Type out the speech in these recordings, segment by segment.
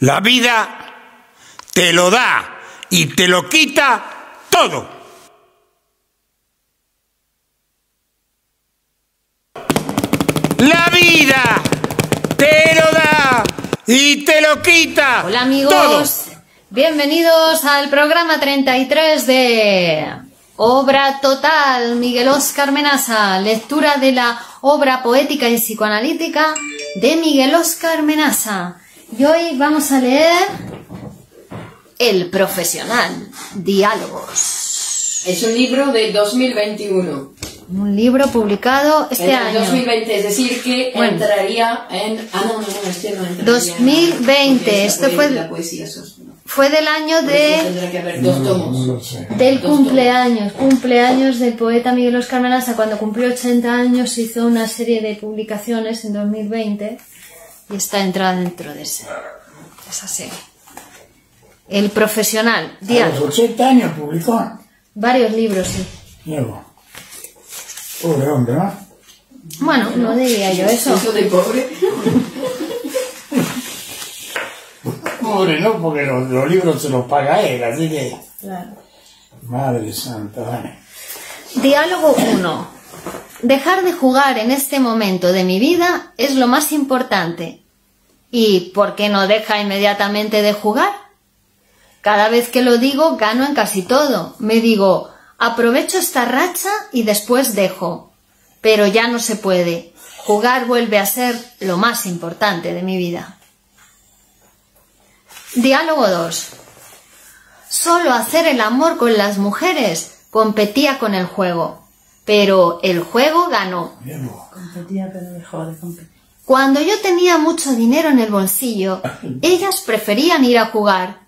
La vida te lo da y te lo quita todo. La vida te lo da y te lo quita. Hola amigos, bienvenidos al programa 33 de Obra Total, Miguel Oscar Menassa, lectura de la obra poética y psicoanalítica de Miguel Oscar Menassa. Y hoy vamos a leer El profesional, diálogos. Es un libro de 2021. Un libro publicado este año. 2020, es decir, que bueno, entraría en... Ah, no, no, este no entraría. 2020, esto fue... La poesía, fue del año de... Tendrá que haber dos tomos. Del cumpleaños del poeta Miguel Oscar Menassa. Cuando cumplió 80 años hizo una serie de publicaciones en 2020 y está entrada dentro de esa serie. El profesional. A los 80 años publicó. Varios libros, sí. Nuevo. Pobre hombre, ¿no? Bueno, no diría yo eso. ¿Eso de pobre? Pobre, ¿no? Porque los libros se los paga él, así que... Claro. Madre santa, dale. Diálogo 1. Dejar de jugar en este momento de mi vida es lo más importante. ¿Y por qué no deja inmediatamente de jugar? Cada vez que lo digo, gano en casi todo. Me digo... Aprovecho esta racha y después dejo, pero ya no se puede. Jugar vuelve a ser lo más importante de mi vida. Diálogo 2. Solo hacer el amor con las mujeres competía con el juego, pero el juego ganó. Competía, pero dejó de competir. Cuando yo tenía mucho dinero en el bolsillo, ellas preferían ir a jugar.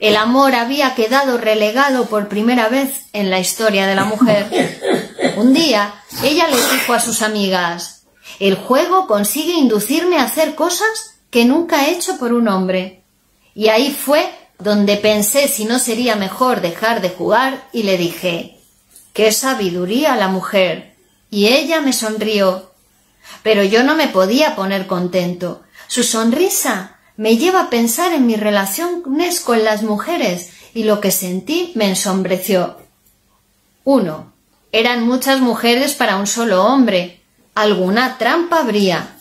El amor había quedado relegado por primera vez en la historia de la mujer. Un día, ella le dijo a sus amigas, el juego consigue inducirme a hacer cosas que nunca he hecho por un hombre. Y ahí fue donde pensé si no sería mejor dejar de jugar y le dije, ¡qué sabiduría la mujer! Y ella me sonrió. Pero yo no me podía poner contento. Su sonrisa me lleva a pensar en mis relaciones con las mujeres y lo que sentí me ensombreció. 1. Eran muchas mujeres para un solo hombre. Alguna trampa habría.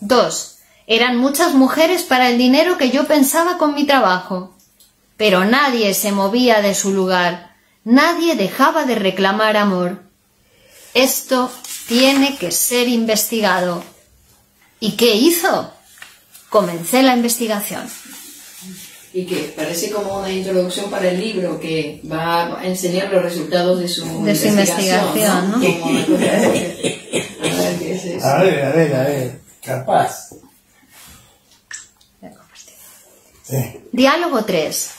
2. Eran muchas mujeres para el dinero que yo pensaba con mi trabajo. Pero nadie se movía de su lugar. Nadie dejaba de reclamar amor. Esto tiene que ser investigado. ¿Y qué hizo? Comencé la investigación. Y que parece como una introducción para el libro que va a enseñar los resultados de su investigación, ¿no? A ver, capaz. Sí. Diálogo 3.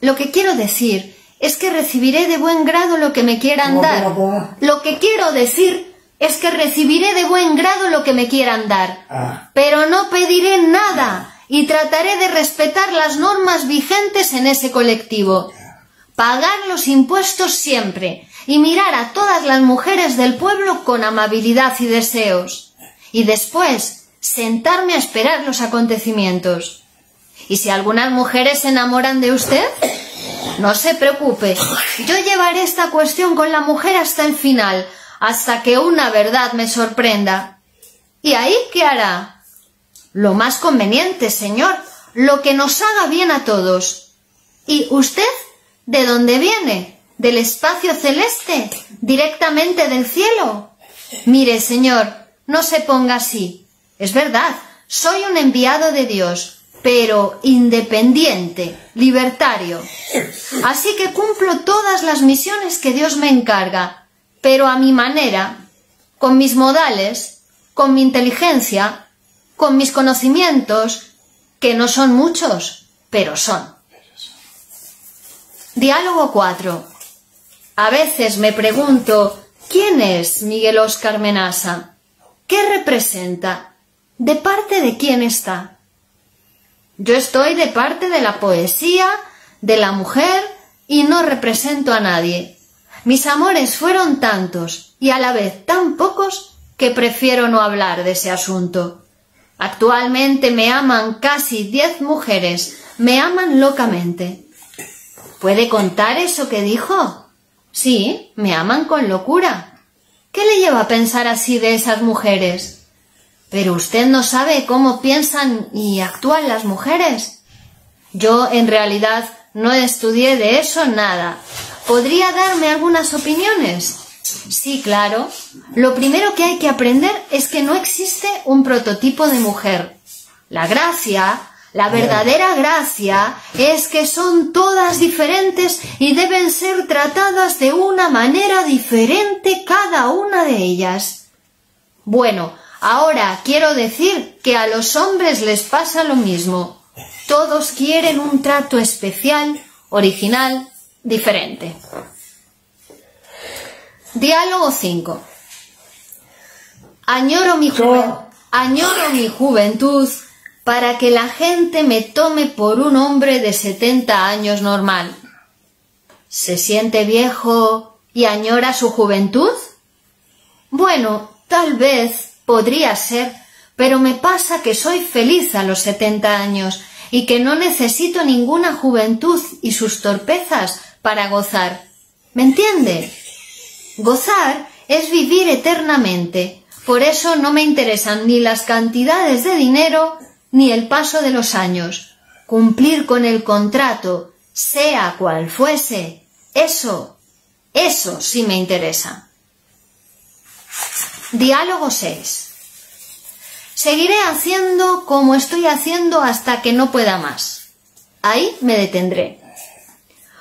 Lo que quiero decir es que recibiré de buen grado lo que me quieran dar. ¿Cómo? Lo que quiero decir... Es que recibiré de buen grado lo que me quieran dar, pero no pediré nada y trataré de respetar las normas vigentes en ese colectivo. Pagar los impuestos siempre y mirar a todas las mujeres del pueblo con amabilidad y deseos. Y después sentarme a esperar los acontecimientos. Y si algunas mujeres se enamoran de usted, no se preocupe. Yo llevaré esta cuestión con la mujer hasta el final, hasta que una verdad me sorprenda. ¿Y ahí qué hará? Lo más conveniente, señor, lo que nos haga bien a todos. ¿Y usted? ¿De dónde viene? ¿Del espacio celeste? ¿Directamente del cielo? Mire, señor, no se ponga así. Es verdad, soy un enviado de Dios, pero independiente, libertario. Así que cumplo todas las misiones que Dios me encarga, pero a mi manera, con mis modales, con mi inteligencia, con mis conocimientos, que no son muchos, pero son. Diálogo 4. A veces me pregunto, ¿quién es Miguel Oscar Menassa? ¿Qué representa? ¿De parte de quién está? Yo estoy de parte de la poesía, de la mujer, y no represento a nadie. Mis amores fueron tantos y a la vez tan pocos que prefiero no hablar de ese asunto. Actualmente me aman casi 10 mujeres, me aman locamente. ¿Puede contar eso que dijo? Sí, me aman con locura. ¿Qué le lleva a pensar así de esas mujeres? Pero usted no sabe cómo piensan y actúan las mujeres. Yo, en realidad, no estudié de eso nada. ¿Podría darme algunas opiniones? Sí, claro. Lo primero que hay que aprender es que no existe un prototipo de mujer. La gracia, la verdadera gracia, es que son todas diferentes y deben ser tratadas de una manera diferente cada una de ellas. Bueno, ahora quiero decir que a los hombres les pasa lo mismo. Todos quieren un trato especial, original, diferente. Diálogo 5. Añoro mi juventud para que la gente me tome por un hombre de 70 años normal. ¿Se siente viejo y añora su juventud? Bueno, tal vez podría ser, pero me pasa que soy feliz a los 70 años y que no necesito ninguna juventud y sus torpezas para gozar. ¿Me entiende? Gozar es vivir eternamente, por eso no me interesan ni las cantidades de dinero ni el paso de los años. Cumplir con el contrato, sea cual fuese, eso sí me interesa. Diálogo 6. Seguiré haciendo como estoy haciendo hasta que no pueda más. Ahí me detendré.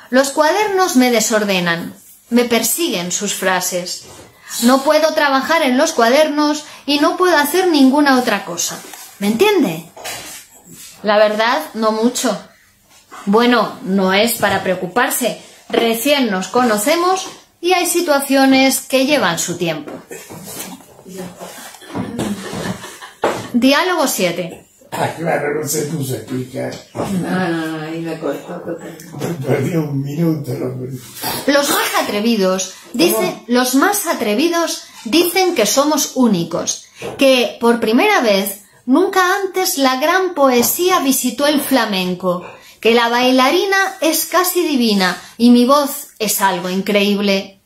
Los cuadernos me desordenan. Me persiguen sus frases. No puedo trabajar en los cuadernos y no puedo hacer ninguna otra cosa. ¿Me entiende? La verdad, no mucho. Bueno, no es para preocuparse. Recién nos conocemos y hay situaciones que llevan su tiempo. Diálogo 7. Ah, claro, no sé tú se explica. No, ahí me cortó totalmente. Perdí un minuto. Los más atrevidos dicen que somos únicos, que por primera vez nunca antes la gran poesía visitó el flamenco, que la bailarina es casi divina y mi voz es algo increíble.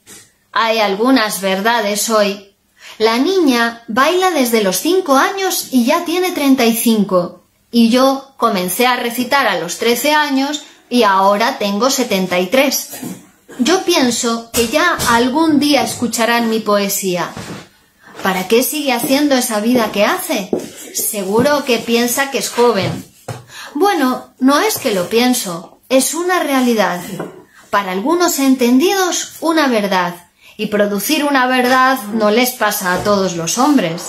Hay algunas verdades hoy. La niña baila desde los 5 años y ya tiene 35. Y yo comencé a recitar a los 13 años y ahora tengo 73. Yo pienso que ya algún día escucharán mi poesía. ¿Para qué sigue haciendo esa vida que hace? Seguro que piensa que es joven. Bueno, no es que lo pienso, es una realidad. Para algunos entendidos, una verdad. Y producir una verdad no les pasa a todos los hombres.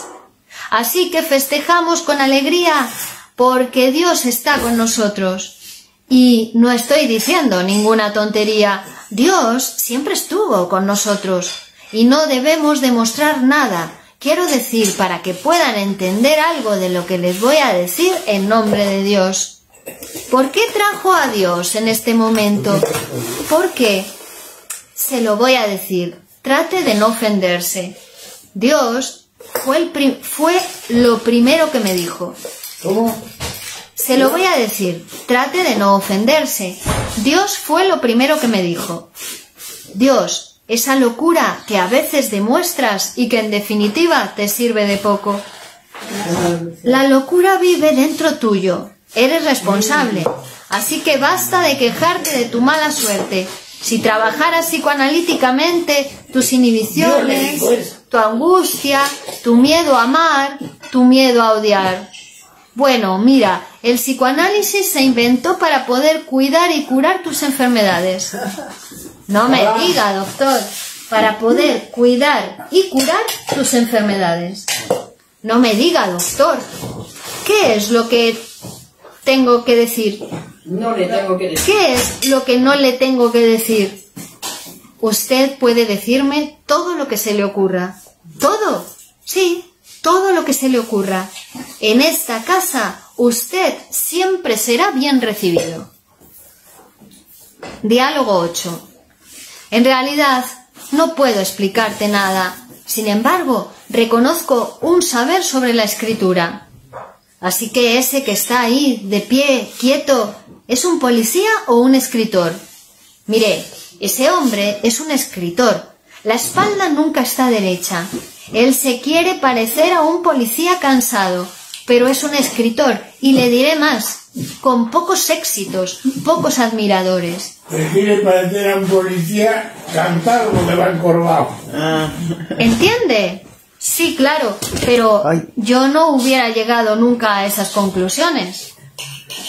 Así que festejamos con alegría porque Dios está con nosotros. Y no estoy diciendo ninguna tontería. Dios siempre estuvo con nosotros. Y no debemos demostrar nada. Quiero decir, para que puedan entender algo de lo que les voy a decir en nombre de Dios. ¿Por qué trajo a Dios en este momento? ¿Por qué? Se lo voy a decir. Trate de no ofenderse. Dios fue lo primero que me dijo. ¿Cómo? Se lo voy a decir. Trate de no ofenderse. Dios fue lo primero que me dijo. Dios, esa locura que a veces demuestras y que en definitiva te sirve de poco. La locura vive dentro tuyo. Eres responsable. Así que basta de quejarte de tu mala suerte. Si trabajaras psicoanalíticamente tus inhibiciones, tu angustia, tu miedo a amar, tu miedo a odiar. Bueno, mira, el psicoanálisis se inventó para poder cuidar y curar tus enfermedades. No me diga, doctor, para poder cuidar y curar tus enfermedades. No me diga, doctor, ¿qué es lo que tengo que decir? No le tengo que decir. ¿Qué es lo que no le tengo que decir? Usted puede decirme todo lo que se le ocurra. ¿Todo? Sí, todo lo que se le ocurra. En esta casa usted siempre será bien recibido. Diálogo 8. En realidad no puedo explicarte nada. Sin embargo, reconozco un saber sobre la escritura. Así que ese que está ahí, de pie, quieto, ¿es un policía o un escritor? Mire, ese hombre es un escritor. La espalda nunca está derecha. Él se quiere parecer a un policía cansado, pero es un escritor, y le diré más, con pocos éxitos, pocos admiradores. Se quiere parecer a un policía cansado porque va encorvado. ¿Entiende? Sí, claro, pero yo no hubiera llegado nunca a esas conclusiones.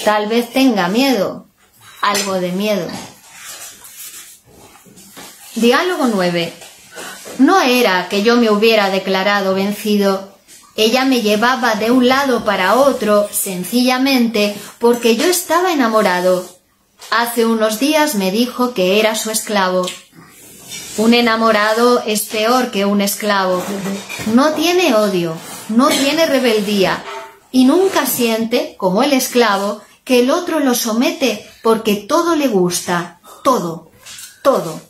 Tal vez tenga miedo, algo de miedo. Diálogo 9. No era que yo me hubiera declarado vencido. Ella me llevaba de un lado para otro, sencillamente, porque yo estaba enamorado. Hace unos días me dijo que era su esclavo. Un enamorado es peor que un esclavo. No tiene odio, no tiene rebeldía, y nunca siente, como el esclavo, que el otro lo somete porque todo le gusta, todo, todo.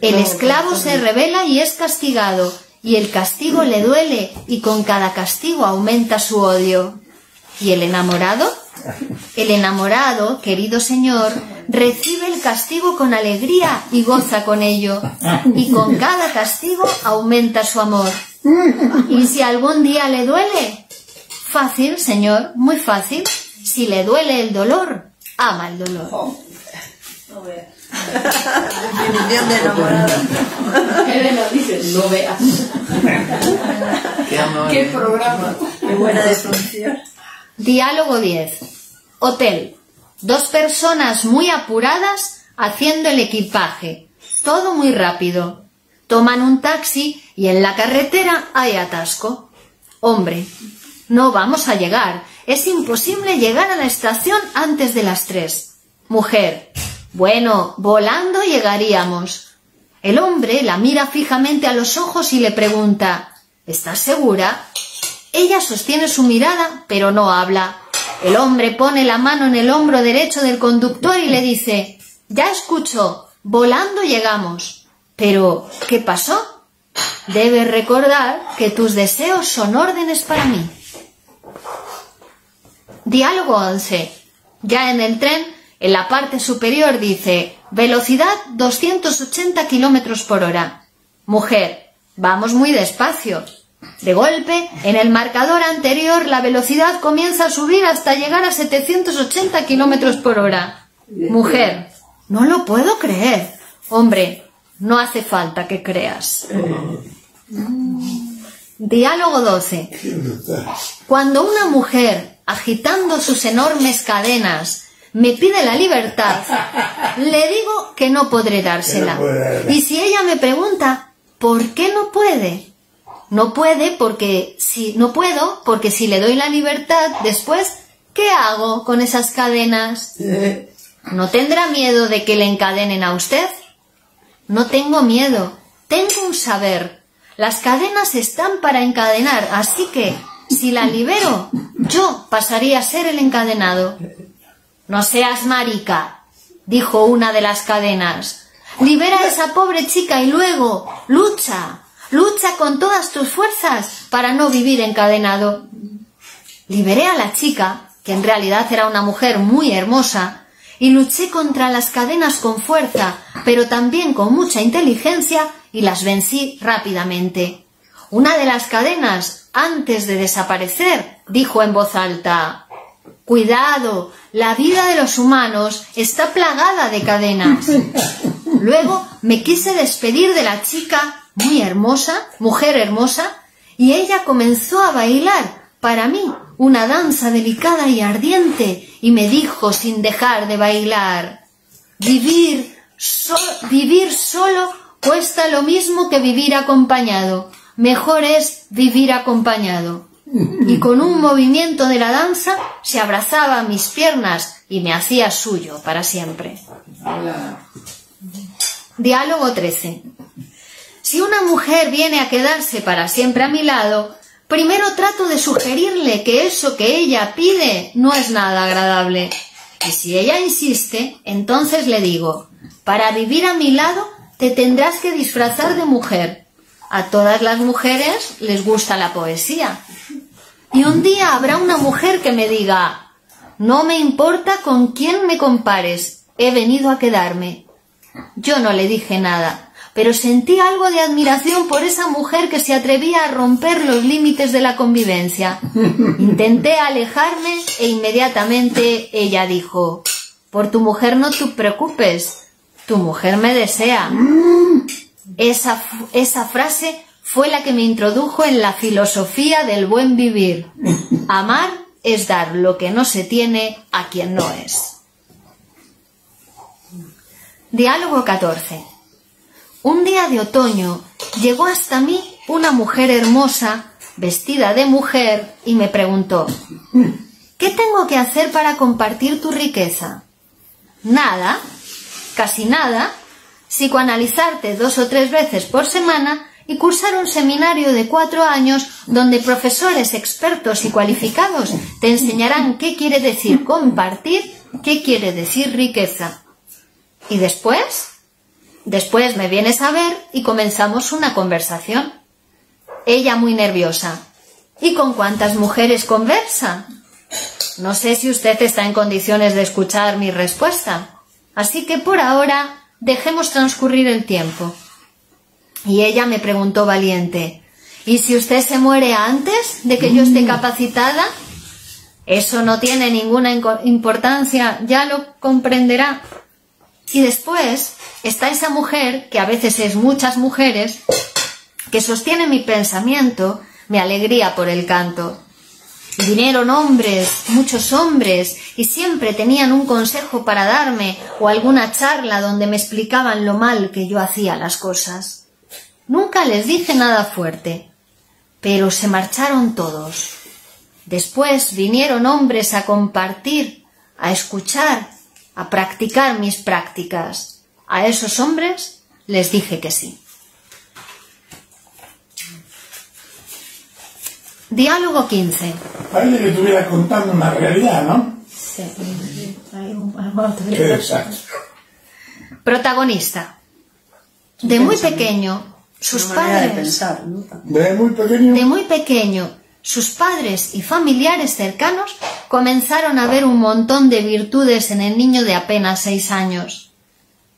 El esclavo se rebela y es castigado, y el castigo le duele, y con cada castigo aumenta su odio. ¿Y el enamorado? El enamorado, querido señor, recibe el castigo con alegría y goza con ello, y con cada castigo aumenta su amor. ¿Y si algún día le duele? Fácil, señor, muy fácil. Si le duele el dolor, ama el dolor. No veas. Definición de enamorado. Elena, dices, no veas. Qué programa. Qué buena definición. Diálogo 10. Hotel. Dos personas muy apuradas haciendo el equipaje. Todo muy rápido. Toman un taxi y en la carretera hay atasco. Hombre, no vamos a llegar. Es imposible llegar a la estación antes de las 3. Mujer. Bueno, volando llegaríamos. El hombre la mira fijamente a los ojos y le pregunta, ¿estás segura? Ella sostiene su mirada, pero no habla. El hombre pone la mano en el hombro derecho del conductor y le dice, ya escucho, volando llegamos. Pero, ¿qué pasó? Debes recordar que tus deseos son órdenes para mí. Diálogo 11. Ya en el tren, en la parte superior dice, velocidad 280 kilómetros por hora. Mujer, vamos muy despacio. De golpe, en el marcador anterior, la velocidad comienza a subir hasta llegar a 780 kilómetros por hora. Mujer, no lo puedo creer. Hombre, no hace falta que creas. Diálogo 12. Cuando una mujer, agitando sus enormes cadenas, me pide la libertad, le digo que no podré dársela. Y si ella me pregunta, ¿por qué no puede? No puedo porque si le doy la libertad, después, ¿qué hago con esas cadenas? ¿No tendrá miedo de que le encadenen a usted? No tengo miedo, tengo un saber. Las cadenas están para encadenar, así que, si la libero, yo pasaría a ser el encadenado. No seas marica, dijo una de las cadenas. Libera a esa pobre chica y luego lucha, lucha con todas tus fuerzas para no vivir encadenado. Liberé a la chica, que en realidad era una mujer muy hermosa, y luché contra las cadenas con fuerza, pero también con mucha inteligencia, y las vencí rápidamente. Una de las cadenas, antes de desaparecer, dijo en voz alta, cuidado, la vida de los humanos está plagada de cadenas. Luego me quise despedir de la chica, muy hermosa, mujer hermosa, y ella comenzó a bailar, para mí, una danza delicada y ardiente, y me dijo sin dejar de bailar, vivir solo cuesta lo mismo que vivir acompañado, mejor es vivir acompañado. Y con un movimiento de la danza se abrazaba a mis piernas y me hacía suyo para siempre. Diálogo 13. Si una mujer viene a quedarse para siempre a mi lado, primero trato de sugerirle que eso que ella pide no es nada agradable. Y si ella insiste, entonces le digo, para vivir a mi lado te tendrás que disfrazar de mujer. A todas las mujeres les gusta la poesía. Y un día habrá una mujer que me diga: no me importa con quién me compares, he venido a quedarme. Yo no le dije nada, pero sentí algo de admiración por esa mujer que se atrevía a romper los límites de la convivencia. Intenté alejarme e inmediatamente ella dijo: por tu mujer no te preocupes, tu mujer me desea. Esa frase fue la que me introdujo en la filosofía del buen vivir. Amar es dar lo que no se tiene a quien no es. Diálogo 14. Un día de otoño llegó hasta mí una mujer hermosa, vestida de mujer, y me preguntó: ¿qué tengo que hacer para compartir tu riqueza? Nada, casi nada, psicoanalizarte 2 o 3 veces por semana y cursar un seminario de 4 años donde profesores expertos y cualificados te enseñarán qué quiere decir compartir, qué quiere decir riqueza. ¿Y después? Después me vienes a ver y comenzamos una conversación. Ella muy nerviosa: ¿y con cuántas mujeres conversa? No sé si usted está en condiciones de escuchar mi respuesta, así que por ahora dejemos transcurrir el tiempo. Y ella me preguntó valiente: ¿y si usted se muere antes de que yo esté capacitada? Eso no tiene ninguna importancia, ya lo comprenderá. Y después está esa mujer, que a veces es muchas mujeres, que sostiene mi pensamiento, mi alegría por el canto. Vinieron hombres, muchos hombres, y siempre tenían un consejo para darme o alguna charla donde me explicaban lo mal que yo hacía las cosas. Nunca les dije nada fuerte, pero se marcharon todos. Después vinieron hombres a compartir, a escuchar, a practicar mis prácticas. A esos hombres les dije que sí. Diálogo 15. Parece que estuviera contando una realidad, ¿no? Sí. Exacto. Protagonista. De muy pequeño... sus padres y familiares cercanos comenzaron a ver un montón de virtudes en el niño de apenas 6 años.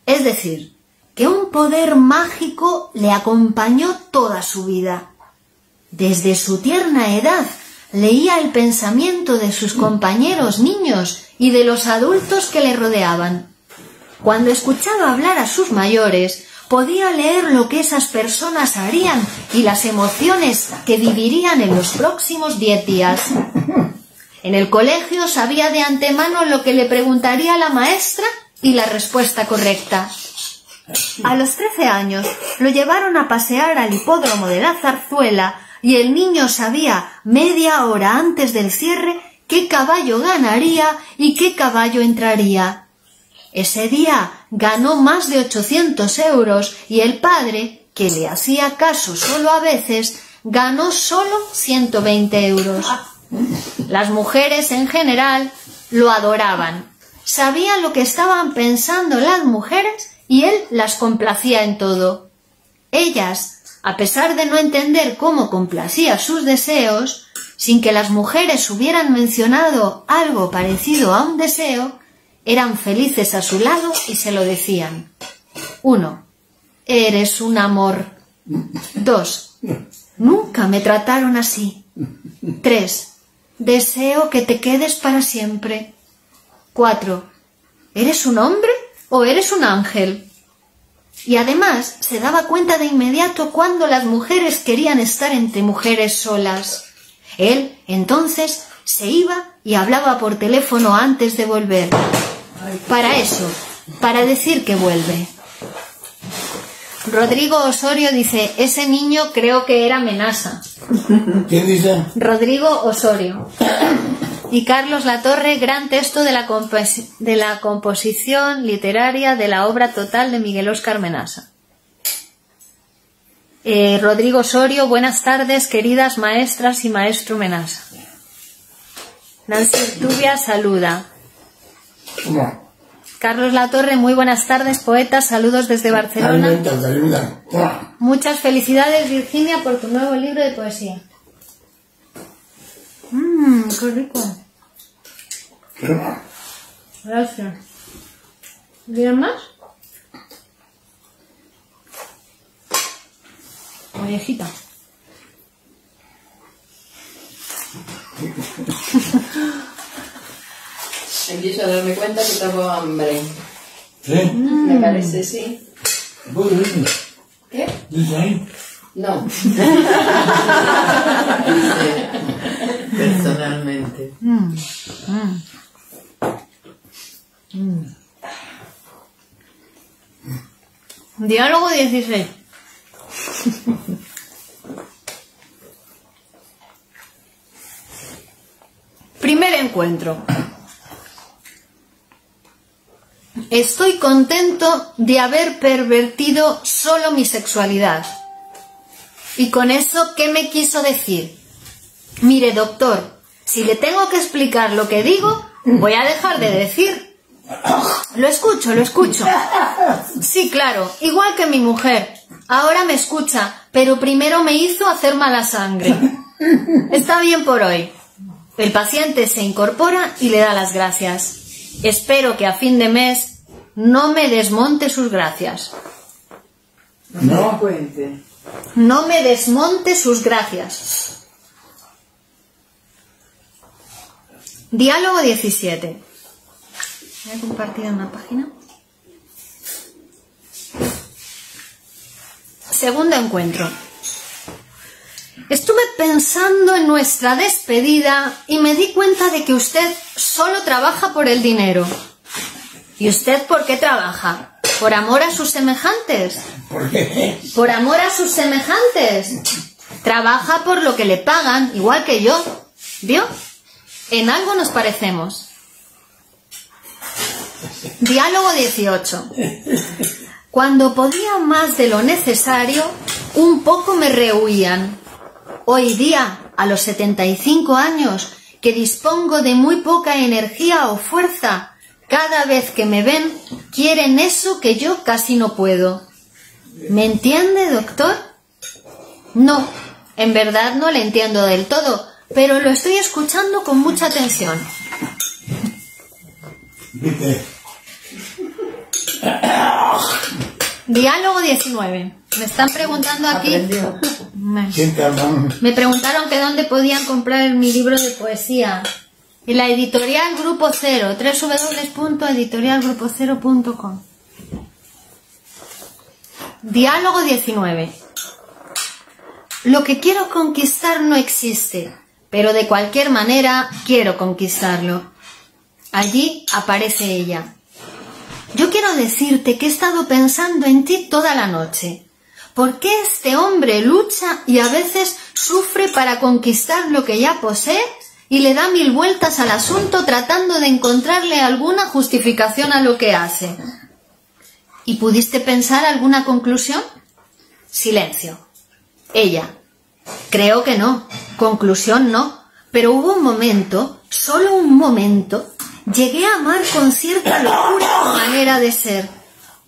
Es decir, que un poder mágico le acompañó toda su vida. Desde su tierna edad leía el pensamiento de sus compañeros niños y de los adultos que le rodeaban. Cuando escuchaba hablar a sus mayores, podía leer lo que esas personas harían y las emociones que vivirían en los próximos 10 días. En el colegio sabía de antemano lo que le preguntaría la maestra y la respuesta correcta. A los 13 años lo llevaron a pasear al hipódromo de la Zarzuela y el niño sabía media hora antes del cierre qué caballo ganaría y qué caballo entraría. Ese día ganó más de 800 euros y el padre, que le hacía caso solo a veces, ganó solo 120 euros. Las mujeres en general lo adoraban. Sabía lo que estaban pensando las mujeres y él las complacía en todo. Ellas, a pesar de no entender cómo complacía sus deseos, sin que las mujeres hubieran mencionado algo parecido a un deseo, eran felices a su lado y se lo decían. 1. Eres un amor. 2. Nunca me trataron así. 3. Deseo que te quedes para siempre. 4. ¿Eres un hombre o eres un ángel? Y además se daba cuenta de inmediato cuando las mujeres querían estar entre mujeres solas. Él, entonces, se iba y hablaba por teléfono antes de volver. Para eso, para decir que vuelve. Rodrigo Osorio dice: ese niño creo que era Menassa. ¿Quién dice? Rodrigo Osorio. Y Carlos Latorre: gran texto de la composición literaria de la obra total de Miguel Oscar Menassa. Rodrigo Osorio: buenas tardes, queridas maestras y maestro Menassa. Nancy Urtubia saluda. Carlos Latorre: muy buenas tardes, poetas, saludos desde Barcelona. Muchas felicidades, Virginia, por tu nuevo libro de poesía. Mmm, qué rico. Gracias. ¿Bien más? Orejita. Empiezo a darme cuenta que tengo hambre. ¿Sí? Me parece, sí. ¿Qué? No. Personalmente. Diálogo 16. Primer encuentro. Estoy contento de haber pervertido solo mi sexualidad. ¿Y con eso qué me quiso decir? Mire, doctor, si le tengo que explicar lo que digo, voy a dejar de decir. Lo escucho. Sí, claro, igual que mi mujer. Ahora me escucha, pero primero me hizo hacer mala sangre. Está bien por hoy. El paciente se incorpora y le da las gracias. Espero que a fin de mes no me desmonte sus gracias. No cuente. No me desmonte sus gracias. Diálogo 17. Voy a compartir una página. Segundo encuentro. Estuve pensando en nuestra despedida y me di cuenta de que usted solo trabaja por el dinero. ¿Y usted por qué trabaja? ¿Por amor a sus semejantes? ¿Por qué? Por amor a sus semejantes. Trabaja por lo que le pagan, igual que yo. ¿Vio? En algo nos parecemos. Diálogo 18. Cuando podía más de lo necesario, un poco me rehuían. Hoy día, a los 75 años, que dispongo de muy poca energía o fuerza, cada vez que me ven, quieren eso que yo casi no puedo. ¿Me entiende, doctor? No, en verdad no le entiendo del todo, pero lo estoy escuchando con mucha atención. Diálogo 19. Me están preguntando aquí. Me preguntaron que dónde podían comprar mi libro de poesía. En la editorial Grupo Cero, www.editorialgrupocero.com. Diálogo 19. Lo que quiero conquistar no existe, pero de cualquier manera quiero conquistarlo. Allí aparece ella. Yo quiero decirte que he estado pensando en ti toda la noche. ¿Por qué este hombre lucha y a veces sufre para conquistar lo que ya posee y le da mil vueltas al asunto tratando de encontrarle alguna justificación a lo que hace? ¿Y pudiste pensar alguna conclusión? Silencio. Ella. Creo que no. Conclusión no. Pero hubo un momento, solo un momento... Llegué a amar con cierta locura tu manera de ser,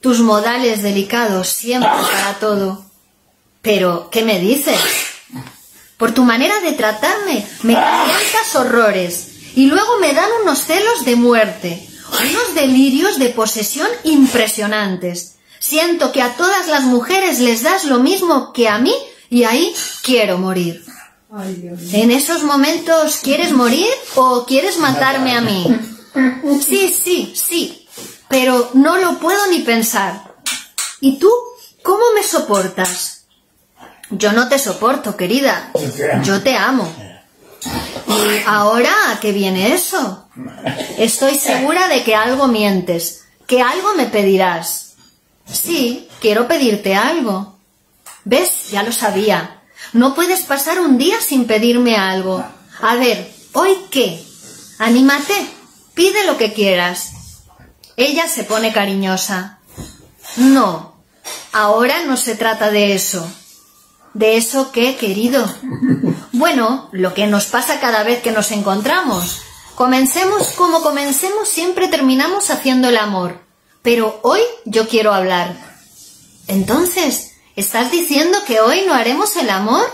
tus modales delicados siempre para todo. Pero, ¿qué me dices? Por tu manera de tratarme me calientas horrores y luego me dan unos celos de muerte, unos delirios de posesión impresionantes. Siento que a todas las mujeres les das lo mismo que a mí y ahí quiero morir. En esos momentos, ¿quieres morir o quieres matarme a mí? Sí, pero no lo puedo ni pensar. ¿Y tú? ¿Cómo me soportas? Yo no te soporto, querida. Yo te amo. ¿Y ahora a qué viene eso? Estoy segura de que algo mientes, que algo me pedirás. Sí, quiero pedirte algo. ¿Ves? Ya lo sabía. No puedes pasar un día sin pedirme algo. A ver, ¿hoy qué? Anímate. Pide lo que quieras. Ella se pone cariñosa. No, ahora no se trata de eso. ¿De eso qué, querido? Bueno, lo que nos pasa cada vez que nos encontramos. Comencemos como comencemos, siempre terminamos haciendo el amor. Pero hoy yo quiero hablar. Entonces, ¿estás diciendo que hoy no haremos el amor?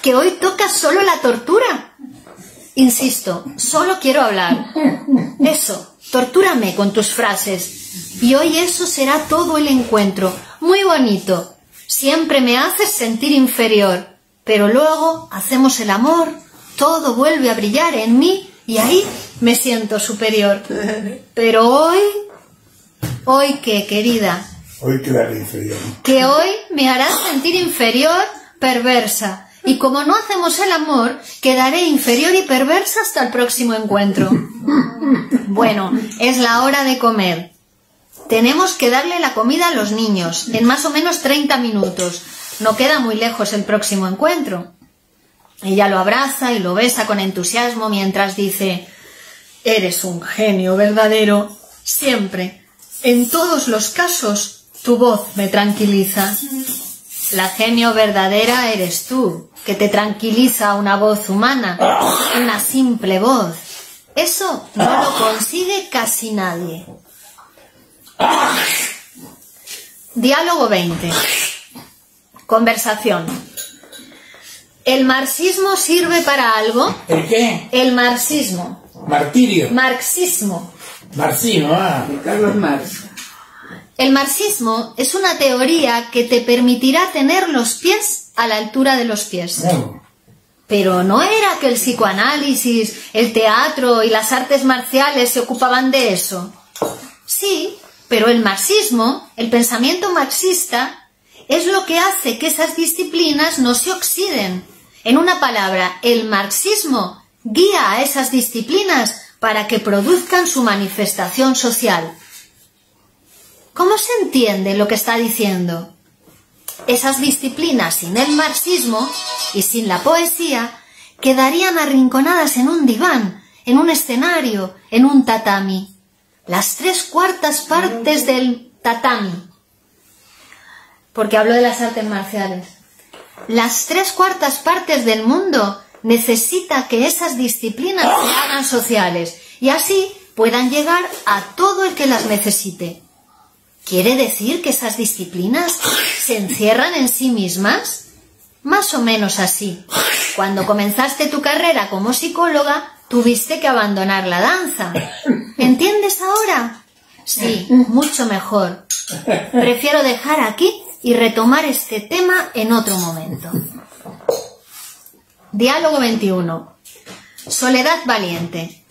¿Que hoy toca solo la tortura? Insisto, solo quiero hablar. Eso, tortúrame con tus frases. Y hoy eso será todo el encuentro. Muy bonito. Siempre me haces sentir inferior. Pero luego hacemos el amor, todo vuelve a brillar en mí y ahí me siento superior. Pero hoy... ¿Hoy qué, querida? Hoy quedaré inferior. Que hoy me harás sentir inferior, perversa. Y como no hacemos el amor, quedaré inferior y perversa hasta el próximo encuentro. Bueno, es la hora de comer. Tenemos que darle la comida a los niños en más o menos 30 minutos. No queda muy lejos el próximo encuentro. Ella lo abraza y lo besa con entusiasmo mientras dice: «Eres un genio verdadero, siempre. En todos los casos, tu voz me tranquiliza». La genio verdadera eres tú, que te tranquiliza una voz humana, una simple voz. Eso no lo consigue casi nadie. Diálogo 20. Conversación. ¿El marxismo sirve para algo? ¿El qué? El marxismo. Martirio. Marxismo. Marxismo, ah. Carlos Marx. El marxismo es una teoría que te permitirá tener los pies a la altura de los pies. Pero ¿no era que el psicoanálisis, el teatro y las artes marciales se ocupaban de eso? Sí, pero el marxismo, el pensamiento marxista, es lo que hace que esas disciplinas no se oxiden. En una palabra, el marxismo guía a esas disciplinas para que produzcan su manifestación social. ¿Cómo se entiende lo que está diciendo? Esas disciplinas sin el marxismo y sin la poesía quedarían arrinconadas en un diván, en un escenario, en un tatami. Las 3/4 partes del tatami. Porque hablo de las artes marciales. Las 3/4 partes del mundo necesita que esas disciplinas se hagan sociales y así puedan llegar a todo el que las necesite. ¿Quiere decir que esas disciplinas se encierran en sí mismas? Más o menos así. Cuando comenzaste tu carrera como psicóloga, tuviste que abandonar la danza. ¿Entiendes ahora? Sí, mucho mejor. Prefiero dejar aquí y retomar este tema en otro momento. Diálogo 21. Soledad Valiente.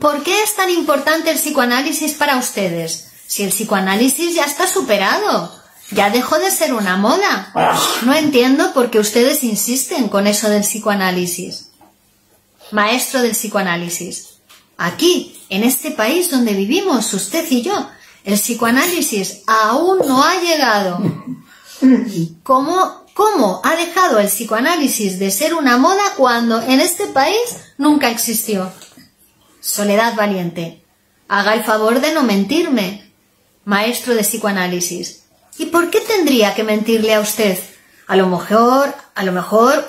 ¿Por qué es tan importante el psicoanálisis para ustedes? Si el psicoanálisis ya está superado, ya dejó de ser una moda. No entiendo por qué ustedes insisten con eso del psicoanálisis. Maestro del psicoanálisis. Aquí, en este país donde vivimos, usted y yo, el psicoanálisis aún no ha llegado. ¿Cómo ha dejado el psicoanálisis de ser una moda cuando en este país nunca existió? Soledad Valiente. Haga el favor de no mentirme. Maestro de psicoanálisis. ¿Y por qué tendría que mentirle a usted? A lo mejor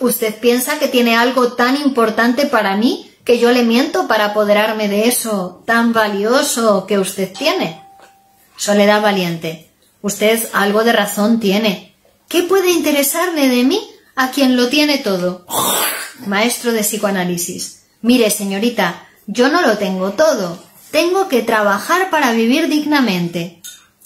usted piensa que tiene algo tan importante para mí que yo le miento para apoderarme de eso tan valioso que usted tiene. Soledad Valiente. Usted algo de razón tiene. ¿Qué puede interesarle de mí a quien lo tiene todo? Maestro de psicoanálisis. Mire, señorita, yo no lo tengo todo. Tengo que trabajar para vivir dignamente.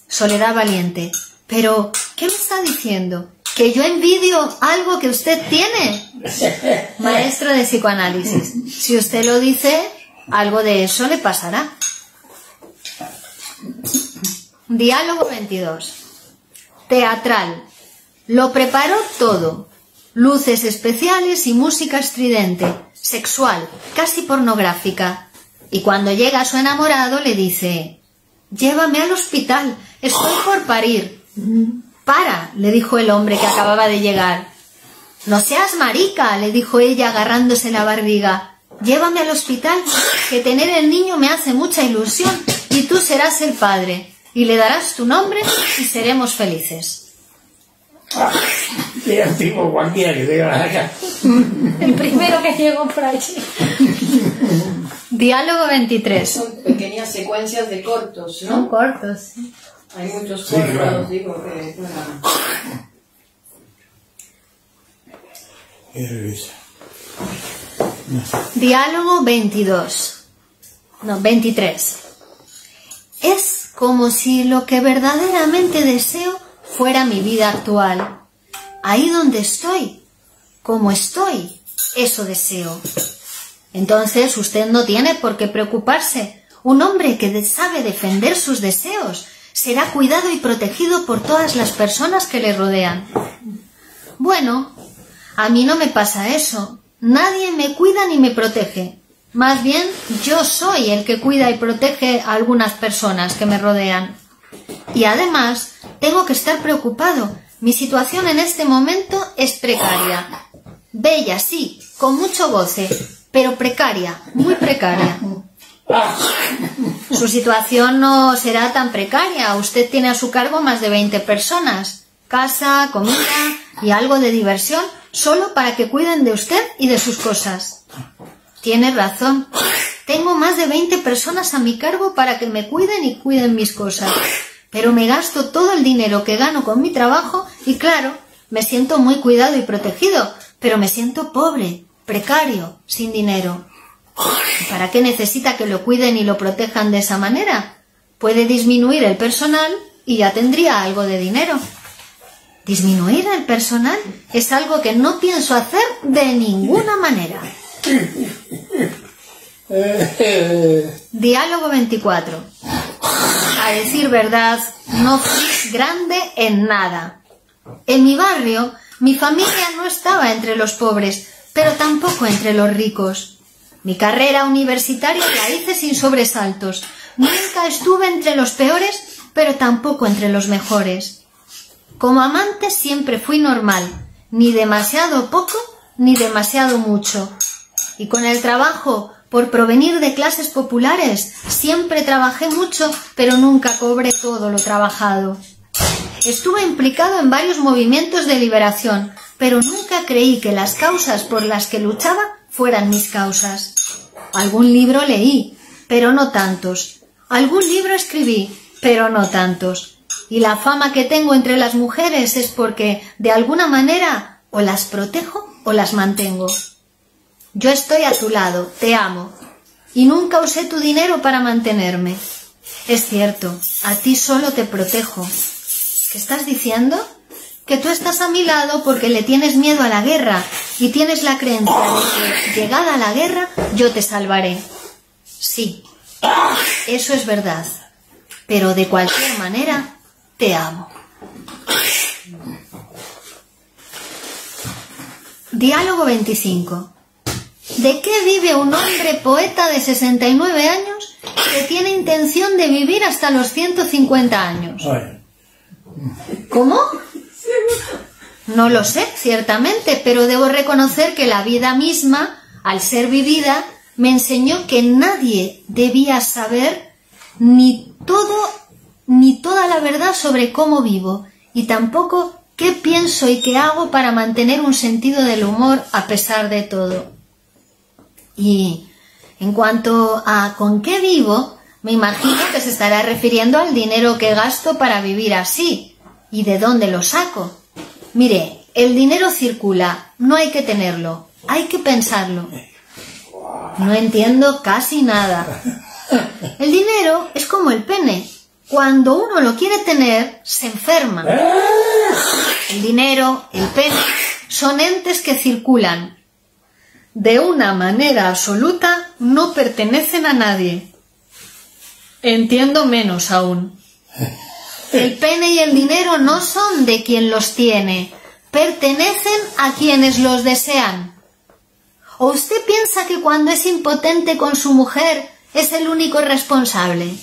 Soledad Valiente. Pero, ¿qué me está diciendo? ¿Que yo envidio algo que usted tiene? Maestro de psicoanálisis. Si usted lo dice, algo de eso le pasará. Diálogo 22. Teatral. Lo preparó todo. Luces especiales y música estridente. Sexual, casi pornográfica. Y cuando llega a su enamorado le dice: «Llévame al hospital, estoy por parir». «Para», le dijo el hombre que acababa de llegar. «No seas marica», le dijo ella agarrándose la barriga. «Llévame al hospital, que tener el niño me hace mucha ilusión y tú serás el padre y le darás tu nombre y seremos felices». Era tipo cualquiera que tenga la acá. El primero que llegó por allí. Diálogo 23. Son pequeñas secuencias de cortos, ¿no? Son cortos, sí. Hay muchos cortos, sí, claro. Digo, que... Bueno. Diálogo 22. No, 23. Es como si lo que verdaderamente deseo fuera mi vida actual. Ahí donde estoy, como estoy, eso deseo. Entonces usted no tiene por qué preocuparse. Un hombre que sabe defender sus deseos será cuidado y protegido por todas las personas que le rodean. Bueno, a mí no me pasa eso. Nadie me cuida ni me protege. Más bien, yo soy el que cuida y protege a algunas personas que me rodean. Y además, tengo que estar preocupado. Mi situación en este momento es precaria. Bella, sí, con mucho goce, pero precaria, muy precaria. Su situación no será tan precaria. Usted tiene a su cargo más de 20 personas. Casa, comida y algo de diversión, solo para que cuiden de usted y de sus cosas. Tiene razón. Tengo más de 20 personas a mi cargo para que me cuiden y cuiden mis cosas. Pero me gasto todo el dinero que gano con mi trabajo y claro, me siento muy cuidado y protegido, pero me siento pobre, precario, sin dinero. ¿Para qué necesita que lo cuiden y lo protejan de esa manera? Puede disminuir el personal y ya tendría algo de dinero. Disminuir el personal es algo que no pienso hacer de ninguna manera. Diálogo 24. A decir verdad, no fui grande en nada. En mi barrio, mi familia no estaba entre los pobres, pero tampoco entre los ricos. Mi carrera universitaria la hice sin sobresaltos. Nunca estuve entre los peores, pero tampoco entre los mejores. Como amante siempre fui normal, ni demasiado poco ni demasiado mucho. Y con el trabajo, por provenir de clases populares, siempre trabajé mucho, pero nunca cobré todo lo trabajado. Estuve implicado en varios movimientos de liberación, pero nunca creí que las causas por las que luchaba fueran mis causas. Algún libro leí, pero no tantos. Algún libro escribí, pero no tantos. Y la fama que tengo entre las mujeres es porque, de alguna manera, o las protejo o las mantengo. Yo estoy a tu lado, te amo, y nunca usé tu dinero para mantenerme. Es cierto, a ti solo te protejo. ¿Qué estás diciendo? Que tú estás a mi lado porque le tienes miedo a la guerra y tienes la creencia de que, llegada la guerra, yo te salvaré. Sí, eso es verdad, pero de cualquier manera... te amo. Diálogo 25. ¿De qué vive un hombre poeta de 69 años que tiene intención de vivir hasta los 150 años? ¿Cómo? No lo sé, ciertamente, pero debo reconocer que la vida misma, al ser vivida, me enseñó que nadie debía saber ni toda la verdad sobre cómo vivo, y tampoco qué pienso y qué hago para mantener un sentido del humor a pesar de todo. Y en cuanto a con qué vivo, me imagino que se estará refiriendo al dinero que gasto para vivir así, y de dónde lo saco. Mire, el dinero circula, no hay que tenerlo, hay que pensarlo. No entiendo casi nada. El dinero es como el pene. Cuando uno lo quiere tener, se enferma. El dinero, el pene, son entes que circulan. De una manera absoluta, no pertenecen a nadie. Entiendo menos aún. El pene y el dinero no son de quien los tiene. Pertenecen a quienes los desean. ¿O usted piensa que cuando es impotente con su mujer, es el único responsable?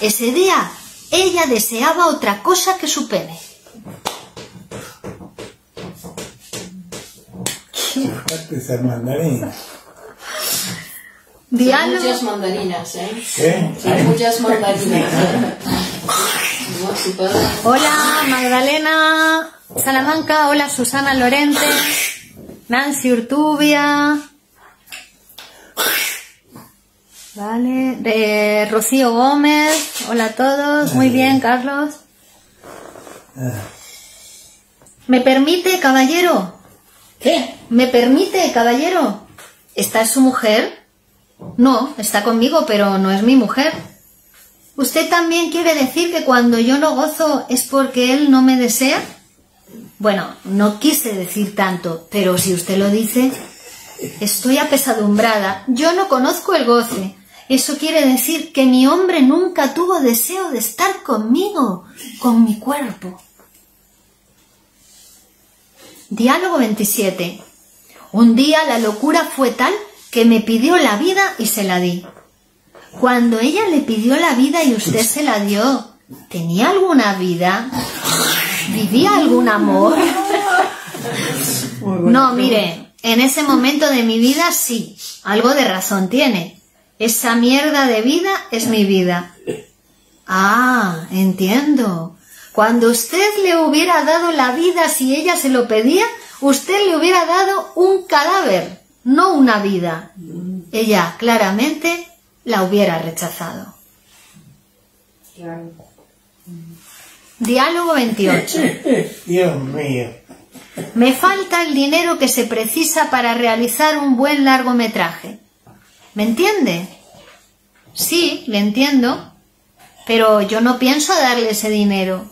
Ese día, ella deseaba otra cosa que su pene. Diálogo... muchas mandarinas, ¿eh? ¿Qué? Hay muchas mandarinas. Hola, Magdalena Salamanca. Hola, Susana Lorente. Nancy Urtubia. Vale, de Rocío Gómez, hola a todos, muy bien, Carlos. ¿Me permite, caballero? ¿Qué? ¿Me permite, caballero? ¿Esta es su mujer? No, está conmigo, pero no es mi mujer. ¿Usted también quiere decir que cuando yo no gozo es porque él no me desea? Bueno, no quise decir tanto, pero si usted lo dice... Estoy apesadumbrada. Yo no conozco el goce. Eso quiere decir que mi hombre nunca tuvo deseo de estar conmigo, con mi cuerpo. Diálogo 27. Un día la locura fue tal que me pidió la vida y se la di. Cuando ella le pidió la vida y usted se la dio, ¿tenía alguna vida? ¿Vivía algún amor? No, mire, en ese momento de mi vida sí, algo de razón tiene. Esa mierda de vida es mi vida. Ah, entiendo. Cuando usted le hubiera dado la vida si ella se lo pedía, usted le hubiera dado un cadáver, no una vida. Ella claramente la hubiera rechazado. Diálogo 28. Dios mío. Me falta el dinero que se precisa para realizar un buen largometraje. ¿Me entiende? Sí, le entiendo, pero yo no pienso darle ese dinero.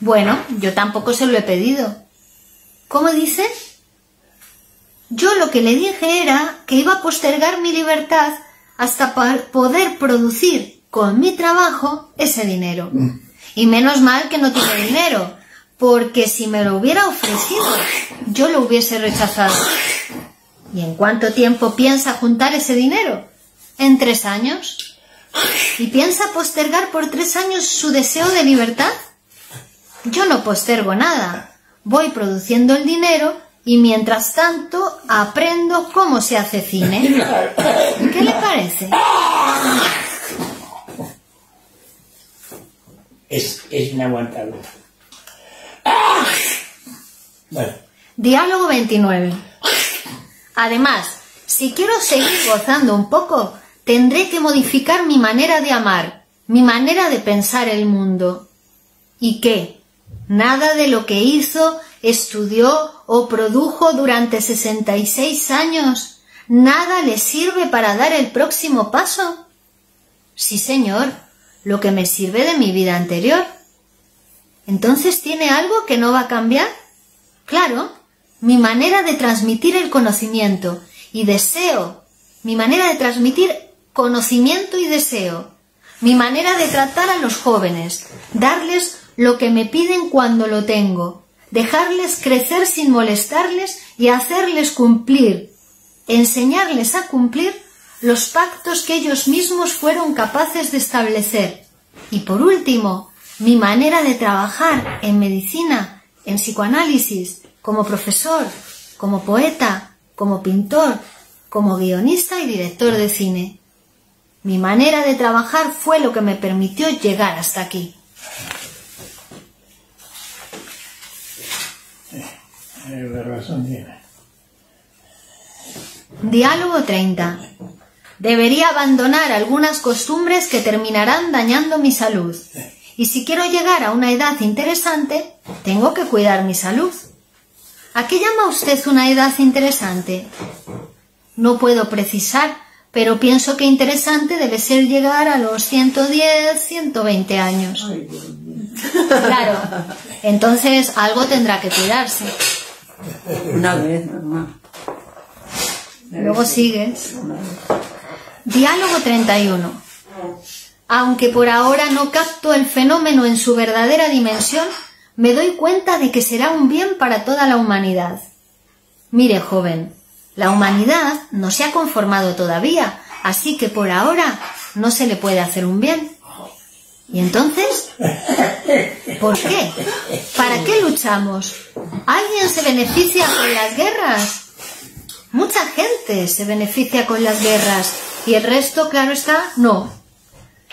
Bueno, yo tampoco se lo he pedido. ¿Cómo dice? Yo lo que le dije era que iba a postergar mi libertad hasta poder producir con mi trabajo ese dinero. Y menos mal que no tiene dinero, porque si me lo hubiera ofrecido, yo lo hubiese rechazado. ¿Y en cuánto tiempo piensa juntar ese dinero? ¿En 3 años? ¿Y piensa postergar por 3 años su deseo de libertad? Yo no postergo nada. Voy produciendo el dinero y mientras tanto aprendo cómo se hace cine. ¿Qué le parece? Es inaguantable. Bueno. Diálogo 29. Además, si quiero seguir gozando un poco, tendré que modificar mi manera de amar, mi manera de pensar el mundo. ¿Y qué? Nada de lo que hizo, estudió o produjo durante 66 años, nada le sirve para dar el próximo paso. Sí, señor, lo que me sirve de mi vida anterior. ¿Entonces tiene algo que no va a cambiar? Claro, mi manera de transmitir el conocimiento y deseo. Mi manera de transmitir conocimiento y deseo. Mi manera de tratar a los jóvenes. Darles lo que me piden cuando lo tengo. Dejarles crecer sin molestarles y hacerles cumplir. Enseñarles a cumplir los pactos que ellos mismos fueron capaces de establecer. Y por último, mi manera de trabajar en medicina, en psicoanálisis, como profesor, como poeta, como pintor, como guionista y director de cine. Mi manera de trabajar fue lo que me permitió llegar hasta aquí. Diálogo 30. Debería abandonar algunas costumbres que terminarán dañando mi salud. Y si quiero llegar a una edad interesante, tengo que cuidar mi salud. ¿A qué llama usted una edad interesante? No puedo precisar, pero pienso que interesante debe ser llegar a los 110, 120 años. Claro, entonces algo tendrá que cuidarse. Una vez, normal. Luego sigues. Diálogo 31. Aunque por ahora no capto el fenómeno en su verdadera dimensión, me doy cuenta de que será un bien para toda la humanidad. Mire, joven, la humanidad no se ha conformado todavía, así que por ahora no se le puede hacer un bien. ¿Y entonces? ¿Por qué? ¿Para qué luchamos? ¿Alguien se beneficia con las guerras? Mucha gente se beneficia con las guerras y el resto, claro está, no.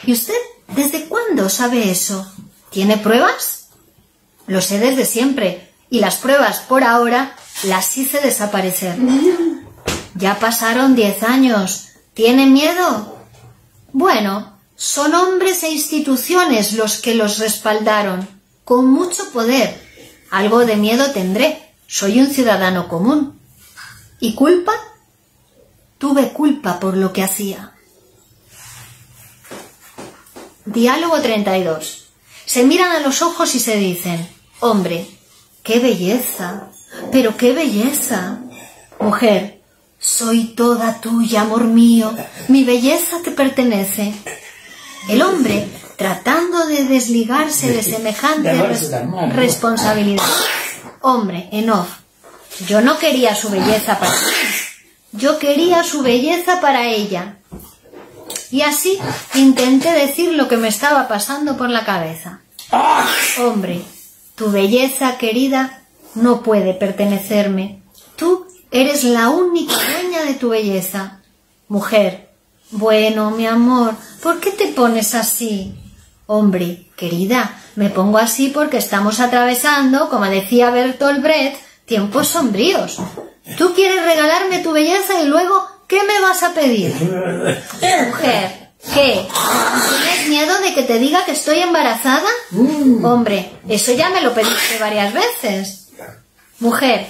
¿Y usted desde cuándo sabe eso? ¿Tiene pruebas? Lo sé desde siempre, y las pruebas por ahora las hice desaparecer. Ya pasaron 10 años. ¿Tiene miedo? Bueno, son hombres e instituciones los que los respaldaron, con mucho poder. Algo de miedo tendré, soy un ciudadano común. ¿Y culpa? Tuve culpa por lo que hacía. Diálogo 32. Se miran a los ojos y se dicen: hombre, qué belleza, pero qué belleza. Mujer, soy toda tuya, amor mío, mi belleza te pertenece. El hombre, tratando de desligarse de semejante responsabilidad. Hombre, enough, yo no quería su belleza para mí, yo quería su belleza para ella. Y así intenté decir lo que me estaba pasando por la cabeza. Hombre, tu belleza querida no puede pertenecerme. Tú eres la única dueña de tu belleza. Mujer, bueno, mi amor, ¿por qué te pones así? Hombre, querida, me pongo así porque estamos atravesando, como decía Bertolt Brecht, tiempos sombríos. Tú quieres regalarme tu belleza y luego... ¿qué me vas a pedir? Mujer, ¿qué? ¿Tienes miedo de que te diga que estoy embarazada? Hombre, eso ya me lo pediste varias veces. Mujer,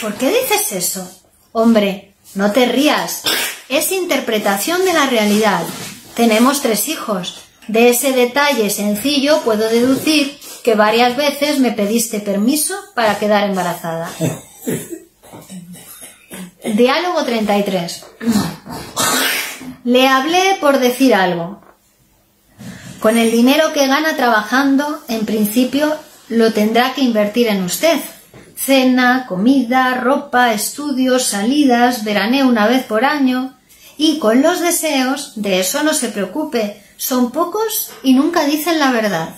¿por qué dices eso? Hombre, no te rías. Es interpretación de la realidad. Tenemos 3 hijos. De ese detalle sencillo puedo deducir que varias veces me pediste permiso para quedar embarazada. Diálogo 33. Le hablé por decir algo. Con el dinero que gana trabajando, en principio, lo tendrá que invertir en usted. Cena, comida, ropa, estudios, salidas, veraneo una vez por año. Y con los deseos, de eso no se preocupe. Son pocos y nunca dicen la verdad.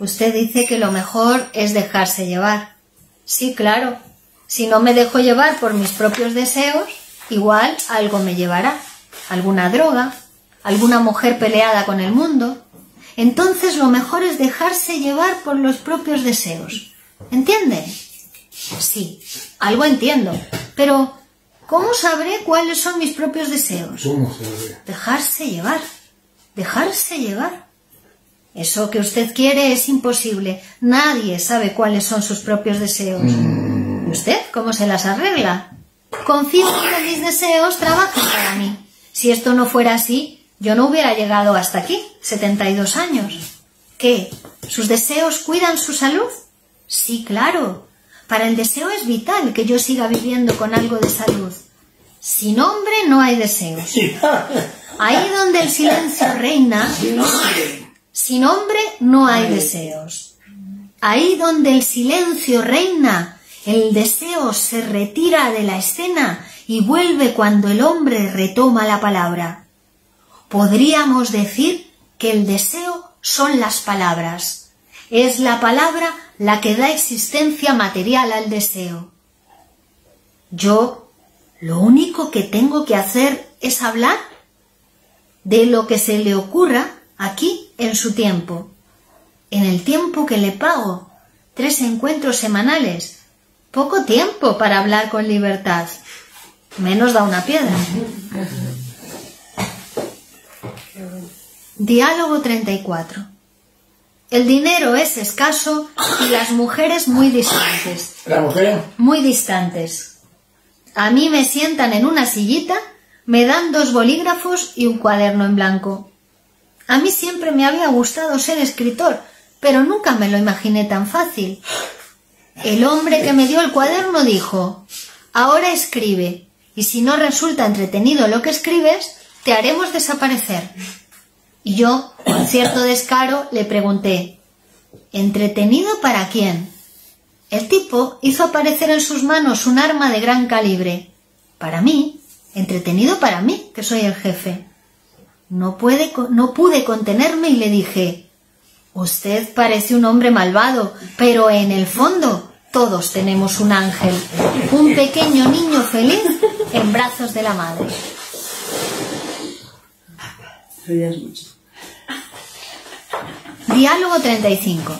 Usted dice que lo mejor es dejarse llevar. Sí, claro. Si no me dejo llevar por mis propios deseos, igual algo me llevará. Alguna droga, alguna mujer peleada con el mundo. Entonces lo mejor es dejarse llevar por los propios deseos. ¿Entiende? Sí, algo entiendo. Pero, ¿cómo sabré cuáles son mis propios deseos? Dejarse llevar. Dejarse llevar. Eso que usted quiere es imposible. Nadie sabe cuáles son sus propios deseos. ¿Usted cómo se las arregla? Confío en que mis deseos trabajen para mí. Si esto no fuera así, yo no hubiera llegado hasta aquí, 72 años. ¿Qué? ¿Sus deseos cuidan su salud? Sí, claro. Para el deseo es vital que yo siga viviendo con algo de salud. Sin hombre no hay deseos. Ahí donde el silencio reina, sin hombre no hay deseos. Ahí donde el silencio reina... el deseo se retira de la escena y vuelve cuando el hombre retoma la palabra. Podríamos decir que el deseo son las palabras. Es la palabra la que da existencia material al deseo. Yo, lo único que tengo que hacer es hablar de lo que se le ocurra aquí en su tiempo. En el tiempo que le pago, 3 encuentros semanales... Poco tiempo para hablar con libertad. Menos da una piedra. Diálogo 34. El dinero es escaso y las mujeres muy distantes. ¿La mujer? Muy distantes. A mí me sientan en una sillita, me dan 2 bolígrafos y un cuaderno en blanco. A mí siempre me había gustado ser escritor, pero nunca me lo imaginé tan fácil. El hombre que me dio el cuaderno dijo: ahora escribe, y si no resulta entretenido lo que escribes, te haremos desaparecer. Y yo, con cierto descaro, le pregunté: ¿entretenido para quién? El tipo hizo aparecer en sus manos un arma de gran calibre. Para mí, entretenido para mí, que soy el jefe. No pude contenerme y le dije: usted parece un hombre malvado, pero en el fondo... todos tenemos un ángel, un pequeño niño feliz en brazos de la madre. Diálogo 35.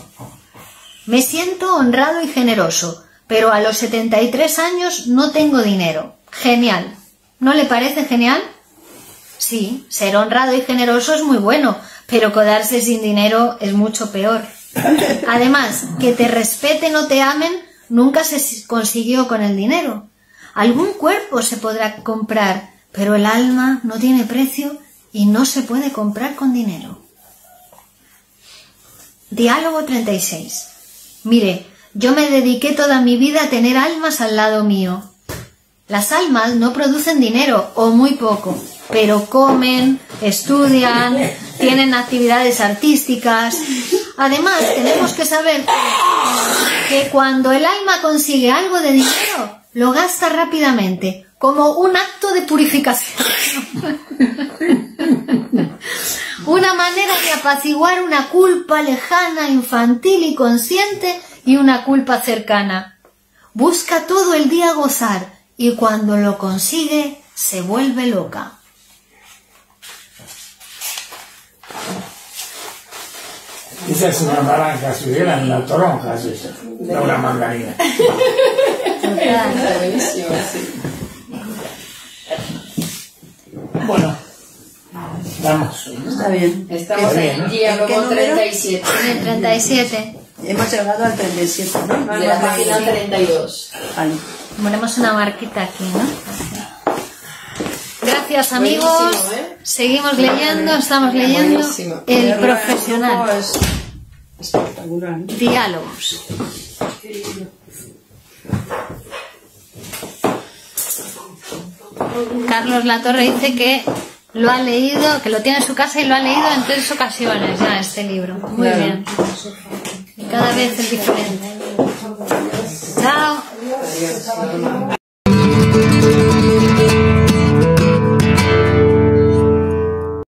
Me siento honrado y generoso, pero a los 73 años no tengo dinero. Genial. ¿No le parece genial? Sí, ser honrado y generoso es muy bueno, pero quedarse sin dinero es mucho peor. Además, que te respeten o te amen nunca se consiguió con el dinero. Algún cuerpo se podrá comprar, pero el alma no tiene precio y no se puede comprar con dinero. Diálogo 36. Mire, yo me dediqué toda mi vida a tener almas al lado mío. Las almas no producen dinero, o muy poco, pero comen, estudian, tienen actividades artísticas. Además, tenemos que saber que cuando el alma consigue algo de dinero, lo gasta rápidamente, como un acto de purificación. Una manera de apaciguar una culpa lejana, infantil y consciente, y una culpa cercana. Busca todo el día gozar, y cuando lo consigue, se vuelve loca. Esa es una naranja, si hubieran la toronja, es esa, no una mandarina. Bueno, vamos. Está bien. Estamos en el diálogo 37. En el 37. Hemos llegado al 37, ¿no? De la página 32. Ahí. Ponemos una marquita aquí, ¿no? Gracias, amigos. Seguimos leyendo, estamos leyendo El Profesional. Espectacular. Diálogos. Carlos Latorre dice que lo ha leído, que lo tiene en su casa y lo ha leído en 3 ocasiones ya este libro. Muy bien. Cada vez es diferente. Chao.